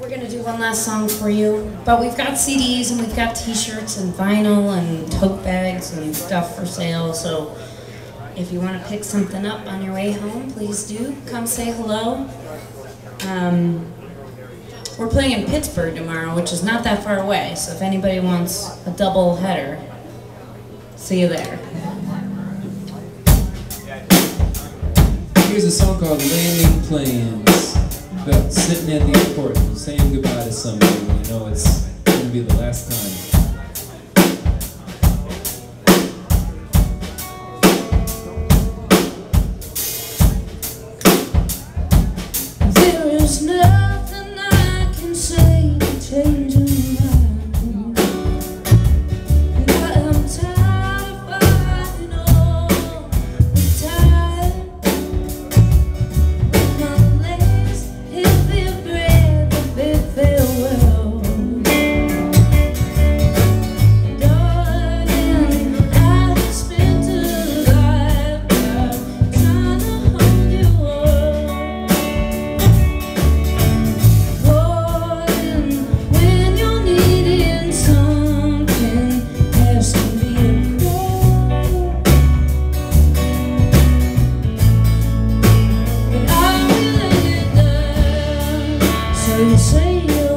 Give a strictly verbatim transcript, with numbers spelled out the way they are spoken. We're going to do one last song for you, but we've got C Ds and we've got t-shirts and vinyl and tote bags and stuff for sale, so if you want to pick something up on your way home, please do. Come say hello. Um, we're playing in Pittsburgh tomorrow, which is not that far away, so if anybody wants a double header, see you there. Here's a song called Landing Planes, about sitting at the airport and saying goodbye to somebody when you know it's going to be the last time. You say you